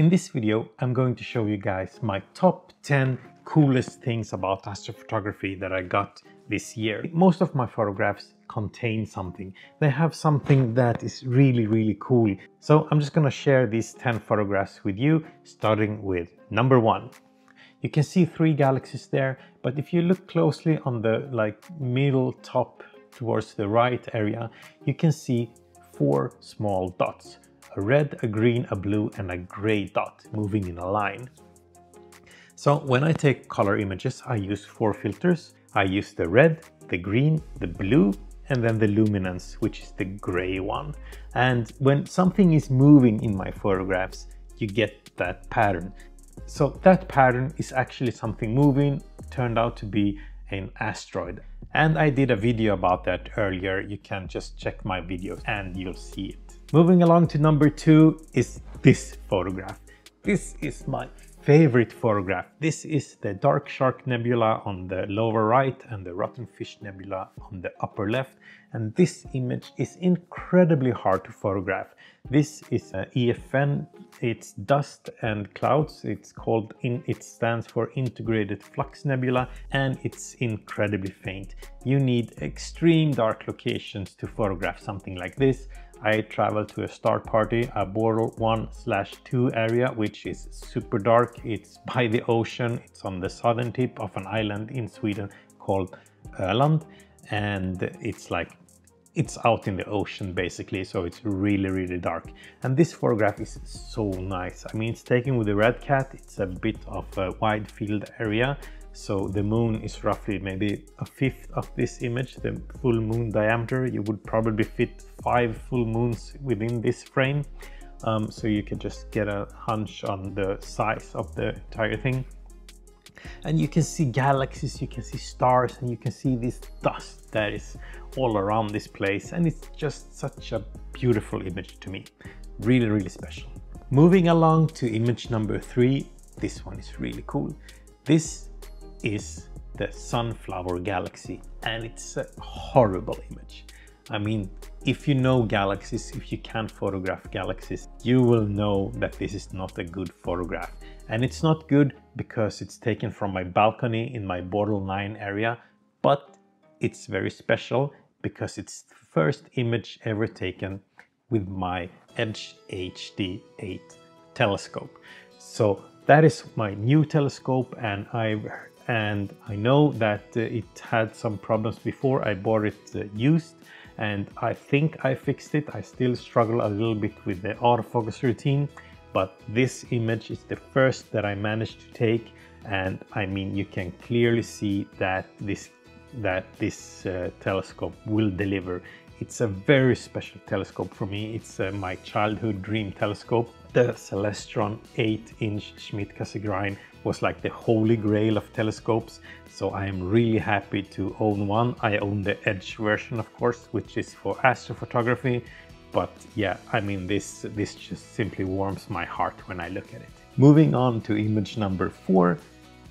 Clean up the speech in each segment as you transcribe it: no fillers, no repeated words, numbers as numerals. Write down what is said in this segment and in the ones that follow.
In this video, I'm going to show you guys my top 10 coolest things about astrophotography that I got this year. Most of my photographs contain something. They have something that is really, really cool. So I'm just gonna share these 10 photographs with you, starting with number 1. You can see 3 galaxies there, but if you look closely on the middle top towards the right area, you can see 4 small dots. A red, a green, a blue, and a gray dot moving in a line. So when I take color images, I use 4 filters. I use the red, the green, the blue, and then the luminance, which is the gray one. And when something is moving in my photographs, you get that pattern. So that pattern is actually something moving, turned out to be an asteroid. And I did a video about that earlier. You can just check my video and you'll see it. Moving along to number 2 is this photograph. This is my favorite photograph. This is the Dark Shark Nebula on the lower right and the Rotten Fish Nebula on the upper left. And this image is incredibly hard to photograph. This is EFN. It's dust and clouds. It's called it stands for Integrated Flux Nebula, and it's incredibly faint. You need extreme dark locations to photograph something like this. I traveled to a star party, a border 1/2 area, which is super dark. It's by the ocean. It's on the southern tip of an island in Sweden called Öland. And it's out in the ocean basically. So it's really, really dark. And this photograph is so nice. I mean, it's taken with the RedCat. It's a bit of a wide field area. So the moon is roughly maybe 1/5 of this image, the full moon diameter. You would probably fit 5 full moons within this frame. So you can just get a hunch on the size of the entire thing. And you can see galaxies, you can see stars, and you can see this dust that is all around this place. And it's just such a beautiful image to me. Really, really special. Moving along to image number 3. This one is really cool. This is the Sunflower Galaxy, and it's a horrible image. I mean, if you know galaxies, if you can photograph galaxies, you will know that this is not a good photograph. And it's not good because it's taken from my balcony in my borderline area, but it's very special because it's the first image ever taken with my Edge HD 8 telescope. So that is my new telescope, and I know that it had some problems before. I bought it used, and I think I fixed it. I still struggle a little bit with the autofocus routine, but this image is the first that I managed to take. And I mean, you can clearly see that this telescope will deliver. It's a very special telescope for me. It's my childhood dream telescope. The Celestron 8-inch Schmidt-Cassegrain was like the holy grail of telescopes. So I am really happy to own one. I own the Edge version, of course, which is for astrophotography. But yeah, I mean, this just simply warms my heart when I look at it. Moving on to image number 4.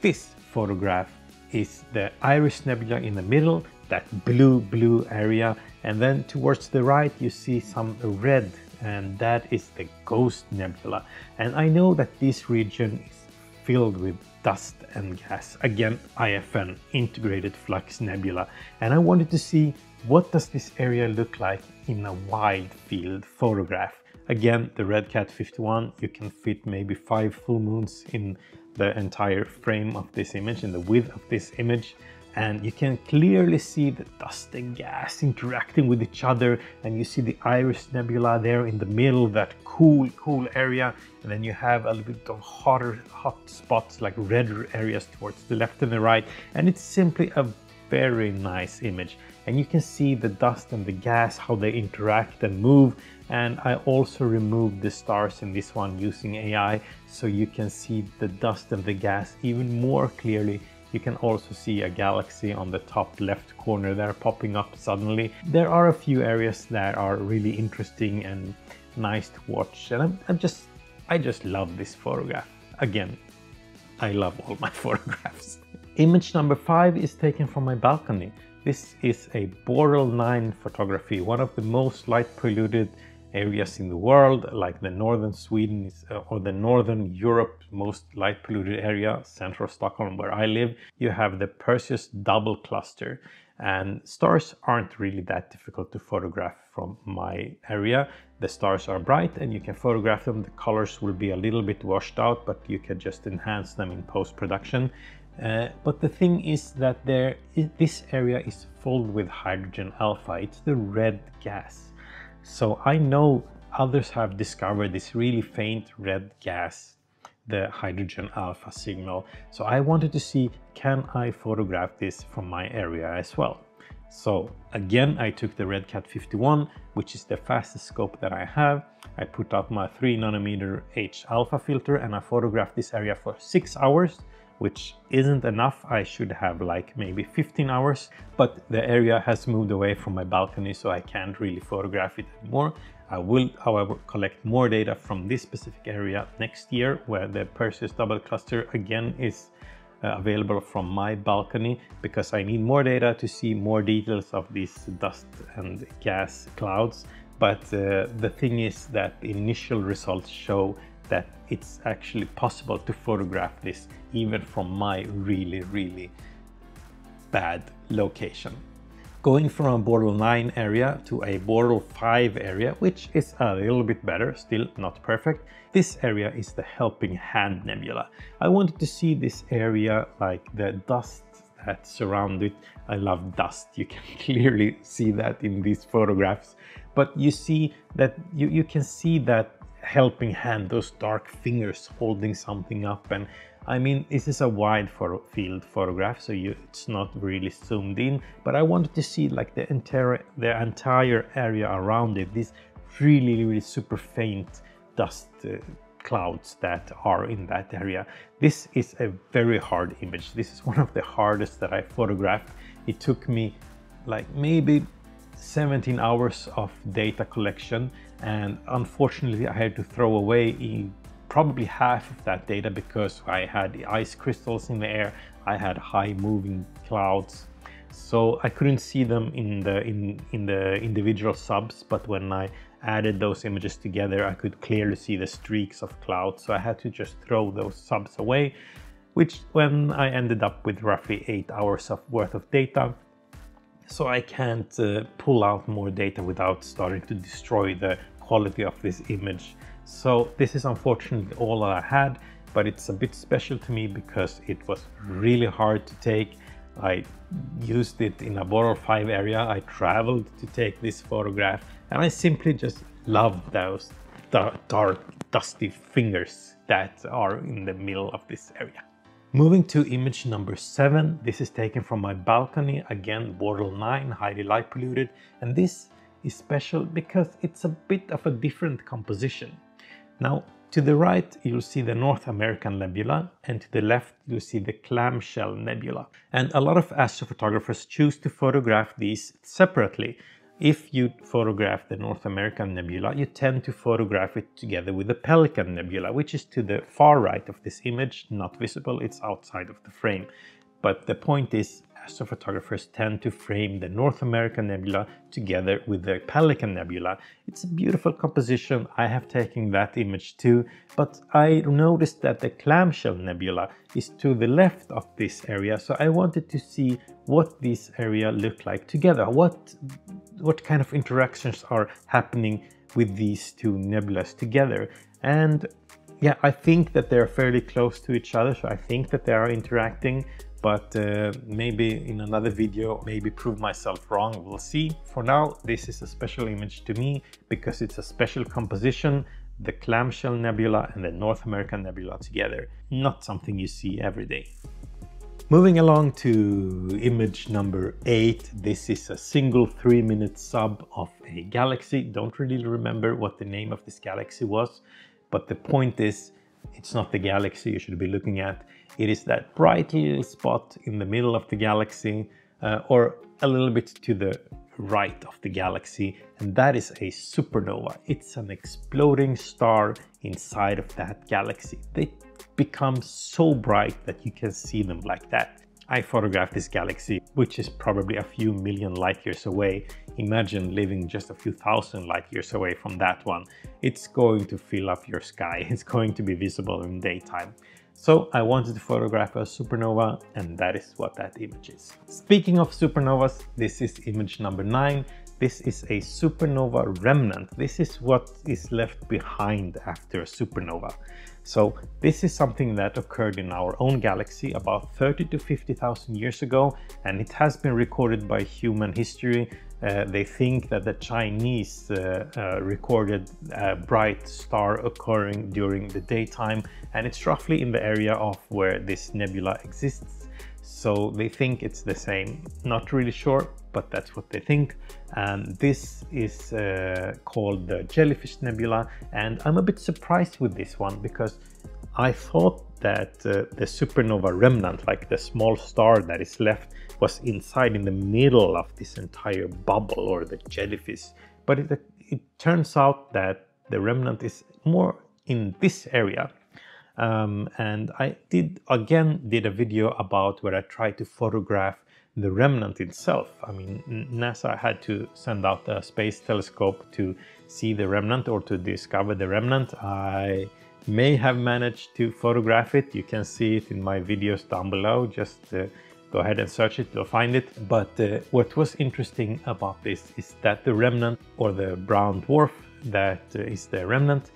This photograph is the Iris Nebula in the middle, that blue, blue area. And then towards the right, you see some red, and that is the Ghost Nebula. And I know that this region is filled with dust and gas. Again, IFN, Integrated Flux Nebula. And I wanted to see, what does this area look like in a wide field photograph? Again, the RedCat51, you can fit maybe 5 full moons in the entire frame of this image, in the width of this image. And you can clearly see the dust and gas interacting with each other. And you see the Iris Nebula there in the middle, that cool, cool area. And then you have a little bit of hot spots, like redder areas towards the left and the right. And it's simply a very nice image. And you can see the dust and the gas, how they interact and move. And I also removed the stars in this one using AI, so you can see the dust and the gas even more clearly. You can also see a galaxy on the top left corner there popping up suddenly. There are a few areas that are really interesting and nice to watch, and I just love this photograph. Again, I love all my photographs. Image number 5 is taken from my balcony. This is a borderline photography, one of the most light polluted areas in the world, like the northern Sweden or the northern Europe most light polluted area, central Stockholm where I live, you have the Perseus double cluster. And stars aren't really that difficult to photograph from my area. The stars are bright and you can photograph them. The colors will be a little bit washed out, but you can just enhance them in post-production. But the thing is that this area is filled with hydrogen alpha. It's the red gas. So I know others have discovered this really faint red gas, the hydrogen alpha signal. So I wanted to see, can I photograph this from my area as well? So again, I took the RedCat51, which is the fastest scope that I have. I put out my 3nm H alpha filter and I photographed this area for 6 hours, which isn't enough. I should have like maybe 15 hours, but the area has moved away from my balcony, so I can't really photograph it anymore. I will, however, collect more data from this specific area next year, where the Perseus double cluster again is available from my balcony, because I need more data to see more details of these dust and gas clouds. But the thing is that the initial results show that it's actually possible to photograph this even from my really bad location. Going from a Bortle 9 area to a Bortle 5 area, which is a little bit better, still not perfect. This area is the Helping Hand Nebula. I wanted to see this area, like the dust that surrounds it. I love dust, you can clearly see that in these photographs. But you see that you can see that helping hand, those dark fingers holding something up. And I mean, this is a wide field photograph, so it's not really zoomed in, but I wanted to see like the entire area around it, these really super faint dust clouds that are in that area. This is a very hard image. This is one of the hardest that I photographed. It took me like maybe 17 hours of data collection, and unfortunately I had to throw away probably half of that data, because I had the ice crystals in the air, I had high moving clouds, so I couldn't see them in the individual subs. But when I added those images together, I could clearly see the streaks of clouds, so I had to just throw those subs away, which when I ended up with roughly 8 hours of worth of data. So I can't pull out more data without starting to destroy the quality of this image. So this is unfortunately all I had, but it's a bit special to me because it was really hard to take. I used it in a Bortle 5 area, I traveled to take this photograph, and I simply just love those dark, dusty fingers that are in the middle of this area. Moving to image number 7, this is taken from my balcony, again Bortle 9, highly light polluted, and this is special because it's a bit of a different composition. Now to the right you'll see the North American Nebula, and to the left you'll see the Clamshell Nebula. And a lot of astrophotographers choose to photograph these separately. If you photograph the North American Nebula, you tend to photograph it together with the Pelican Nebula, which is to the far right of this image, not visible, it's outside of the frame. But the point is, astrophotographers tend to frame the North American Nebula together with the Pelican Nebula. It's a beautiful composition, I have taken that image too, but I noticed that the Clamshell Nebula is to the left of this area, so I wanted to see what this area looked like together, what kind of interactions are happening with these two nebulas together. And yeah, I think that they're fairly close to each other, so I think that they are interacting, but maybe in another video, maybe prove myself wrong, we'll see. For now, this is a special image to me because it's a special composition, the Clamshell Nebula and the North American Nebula together, not something you see every day. Moving along to image number 8, this is a single 3-minute sub of a galaxy. Don't really remember what the name of this galaxy was, but the point is, it's not the galaxy you should be looking at. It is that bright little spot in the middle of the galaxy, or a little bit to the right of the galaxy, and that is a supernova. It's an exploding star inside of that galaxy. They become so bright that you can see them like that. I photographed this galaxy, which is probably a few million light years away. Imagine living just a few thousand light years away from that one. It's going to fill up your sky. It's going to be visible in daytime. So I wanted to photograph a supernova, and that is what that image is. Speaking of supernovas, this is image number 9. This is a supernova remnant. This is what is left behind after a supernova. So this is something that occurred in our own galaxy about 30 to 50,000 years ago, and it has been recorded by human history. They think that the Chinese recorded a bright star occurring during the daytime, and it's roughly in the area of where this nebula exists. So they think it's the same. Not really sure, but that's what they think. And this is called the Jellyfish Nebula, and I'm a bit surprised with this one because I thought that the supernova remnant, like the small star that is left, was inside in the middle of this entire bubble or the jellyfish. But it turns out that the remnant is more in this area. And I did a video about where I tried to photograph the remnant itself. I mean, NASA had to send out a space telescope to see the remnant or to discover the remnant. I may have managed to photograph it. You can see it in my videos down below. Just go ahead and search it, you'll find it. But what was interesting about this is that the remnant, or the brown dwarf that is the remnant,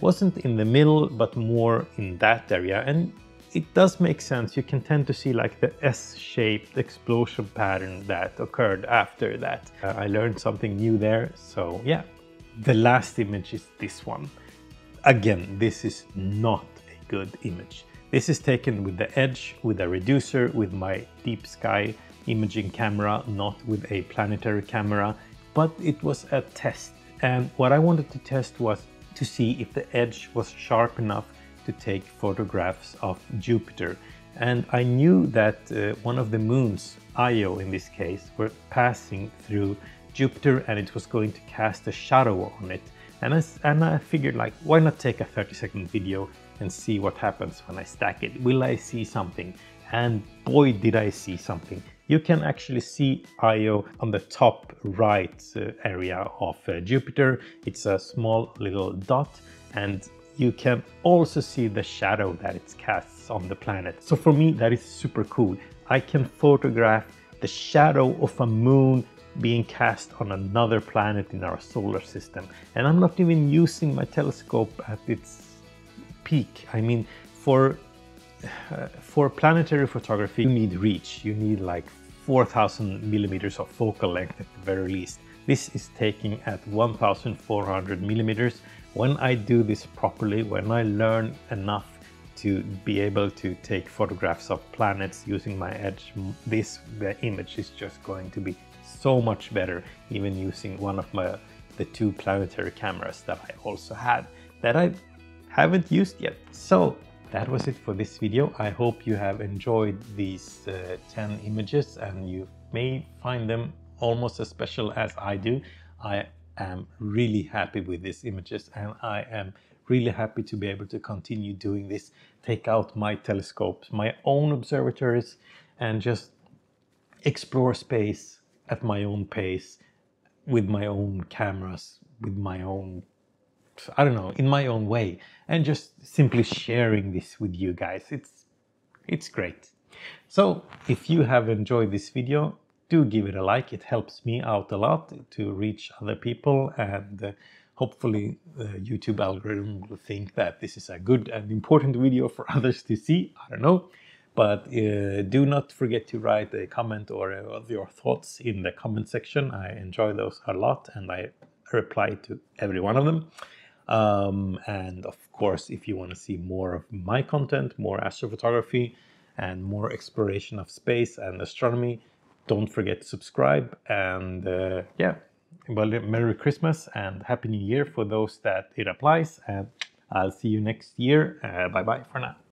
wasn't in the middle but more in that area. And it does make sense. You can tend to see like the S-shaped explosion pattern that occurred after that. I learned something new there, so yeah. The last image is this one. Again, this is not a good image. This is taken with the Edge, with a reducer, with my deep sky imaging camera, not with a planetary camera, but it was a test. And what I wanted to test was to see if the Edge was sharp enough to take photographs of Jupiter. And I knew that one of the moons, Io in this case, were passing through Jupiter, and it was going to cast a shadow on it. And I figured, like, why not take a 30-second video and see what happens when I stack it? Will I see something? And boy, did I see something. You can actually see Io on the top right area of Jupiter. It's a small little dot, and you can also see the shadow that it casts on the planet. So for me, that is super cool. I can photograph the shadow of a moon being cast on another planet in our solar system. And I'm not even using my telescope at its peak. I mean, for planetary photography, you need reach. You need like 4,000 millimeters of focal length at the very least. This is taking at 1,400 millimeters. When I do this properly, when I learn enough to be able to take photographs of planets using my Edge, the image is just going to be so much better, even using one of the two planetary cameras that I also had, that I haven't used yet. So that was it for this video. I hope you have enjoyed these 10 images, and you may find them almost as special as I do. I am really happy with these images, and I am really happy to be able to continue doing this, take out my telescopes, my own observatories, and just explore space at my own pace, with my own cameras, with my own, I don't know, in my own way, and just simply sharing this with you guys. It's great. So if you have enjoyed this video, do give it a like. It helps me out a lot to reach other people, and hopefully the YouTube algorithm will think that this is a good and important video for others to see. I don't know. But do not forget to write a comment or your thoughts in the comment section. I enjoy those a lot, and I reply to every one of them. And of course, if you want to see more of my content, more astrophotography and more exploration of space and astronomy, don't forget to subscribe. And yeah, well, Merry Christmas and Happy New Year for those that it applies. And I'll see you next year. Bye-bye for now.